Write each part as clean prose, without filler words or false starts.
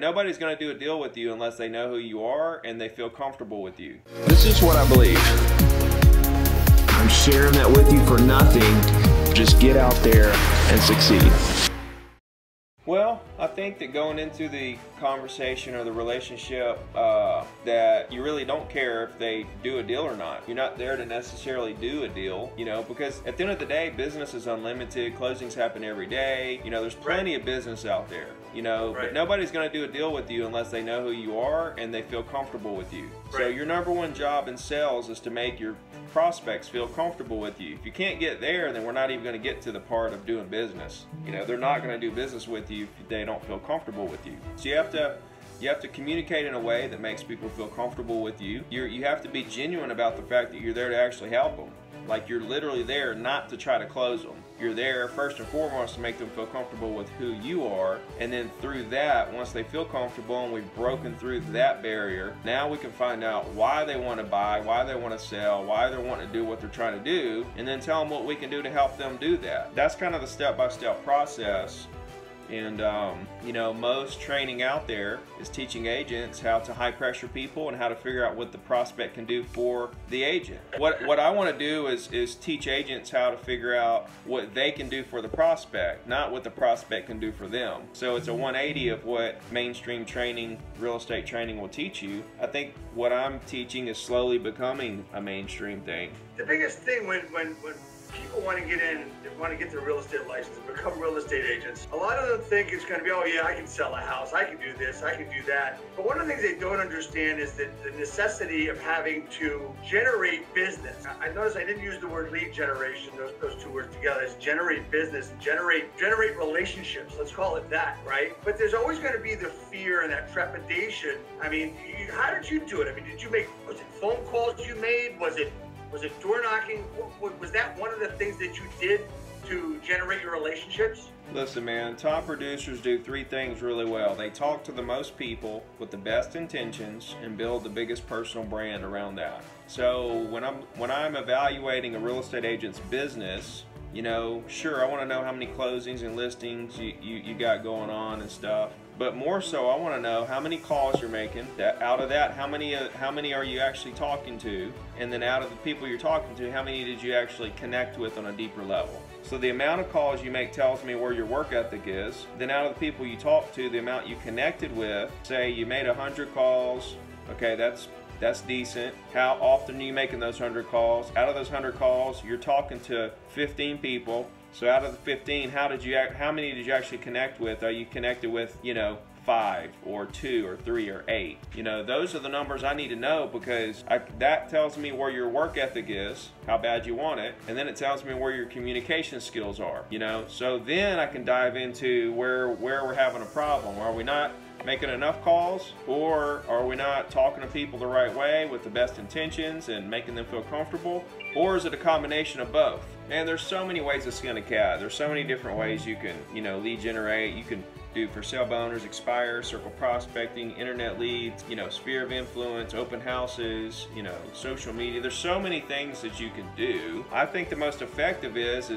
Nobody's going to do a deal with you unless they know who you are and they feel comfortable with you. This is what I believe. I'm sharing that with you for nothing. Just get out there and succeed. Well, I think that going into the conversation or the relationship that you really don't care if they do a deal or not. You're not there to necessarily do a deal, you know, because at the end of the day, business is unlimited. Closings happen every day. You know, there's plenty of business out there, you know, but nobody's going to do a deal with you unless they know who you are and they feel comfortable with you. So your number one job in sales is to make your prospects feel comfortable with you. If you can't get there, then we're not even going to get to the part of doing business. You know, they're not going to do business with you if they don't feel comfortable with you. So you have to communicate in a way that makes people feel comfortable with you. You have to be genuine about the fact that you're there to actually help them. Like, you're literally there not to try to close them. You're there first and foremost to make them feel comfortable with who you are, and then through that, once they feel comfortable and we've broken through that barrier, now we can find out why they want to buy, why they want to sell, why they want to do what they're trying to do, and then tell them what we can do to help them do that. That's kind of the step-by-step process. And you know, most training out there is teaching agents how to high pressure people and how to figure out what the prospect can do for the agent. What I want to do is teach agents how to figure out what they can do for the prospect, not what the prospect can do for them. So it's a 180 of what mainstream training, real estate training will teach you. I think what I'm teaching is slowly becoming a mainstream thing. The biggest thing when people want to get in, they want to get their real estate license, become real estate agents. A lot of them think it's going to be, oh yeah, I can sell a house, I can do this, I can do that. But one of the things they don't understand is that the necessity of having to generate business. I noticed I didn't use the word lead generation, those two words together. It's generate business and generate relationships. Let's call it that, right? But there's always going to be the fear and that trepidation. I mean, how did you do it? I mean, did you make, was it phone calls you made? Was it door knocking? Was that one of the things that you did to generate your relationships? Listen, man, top producers do three things really well. They talk to the most people with the best intentions and build the biggest personal brand around that. So when I'm evaluating a real estate agent's business, you know, sure, I want to know how many closings and listings you got going on and stuff. But more so, I want to know how many calls you're making. Out of that, how many are you actually talking to? And then out of the people you're talking to, how many did you actually connect with on a deeper level? So the amount of calls you make tells me where your work ethic is. Then out of the people you talk to, the amount you connected with, say you made 100 calls, okay, that's decent. How often are you making those 100 calls? Out of those 100 calls, you're talking to 15 people. So out of the 15, how many did you actually connect with? Are you connected with, you know, 5 or 2 or 3 or 8? You know, those are the numbers I need to know, because that tells me where your work ethic is, how bad you want it, and then it tells me where your communication skills are, you know? So then I can dive into where we're having a problem. Are we not making enough calls, or are we not talking to people the right way with the best intentions and making them feel comfortable, or is it a combination of both? And there's so many ways to skin a cat. There's so many different ways you can, you know, lead generate. You can do for sale by owners, expire, circle prospecting, internet leads, you know, sphere of influence, open houses, you know, social media. There's so many things that you can do. I think the most effective is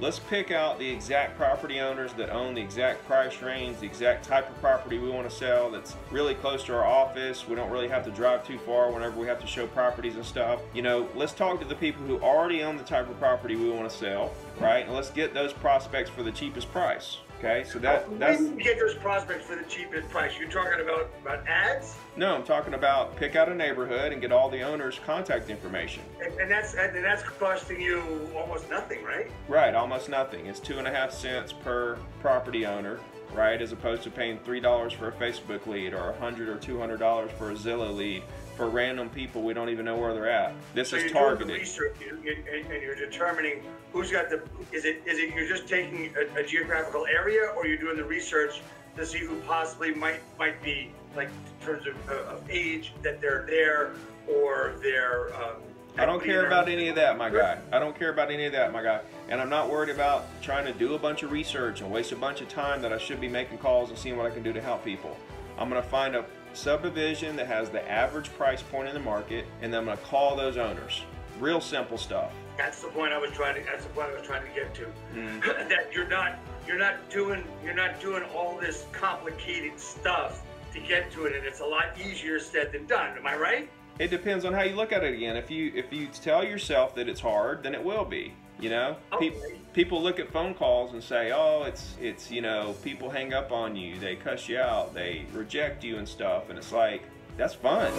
let's pick out the exact property owners that own the exact price range, the exact type of property we want to sell that's really close to our office. We don't really have to drive too far whenever we have to show properties and stuff. You know, let's talk to the people who already own the type of property we want to sell, right? And let's get those prospects for the cheapest price. Okay, so that's... When you get those prospects for the cheapest price, you're talking about ads? No, I'm talking about pick out a neighborhood and get all the owners' contact information. And that's costing you almost nothing, right? Right, almost nothing. It's 2.5 cents per property owner, right? As opposed to paying $3 for a Facebook lead or $100 or $200 for a Zillow lead for random people we don't even know where they're at. This is targeted. Research, and you're determining who's got the, is it you're just taking a geographical area, or you're doing the research to see who possibly might be, like, in terms of age, that they're there, or they're... I don't care about any of that, my guy. I don't care about any of that, my guy. And I'm not worried about trying to do a bunch of research and waste a bunch of time that I should be making calls and seeing what I can do to help people. I'm going to find a subdivision that has the average price point in the market, and then I'm going to call those owners. Real simple stuff. That's the point I was trying to. That's the point I was trying to get to. Mm-hmm. That you're not doing all this complicated stuff to get to it, and it's a lot easier said than done. Am I right? It depends on how you look at it again. If you tell yourself that it's hard, then it will be. You know, okay. People look at phone calls and say, oh, it's you know, people hang up on you, they cuss you out, they reject you and stuff, and it's like, that's fun.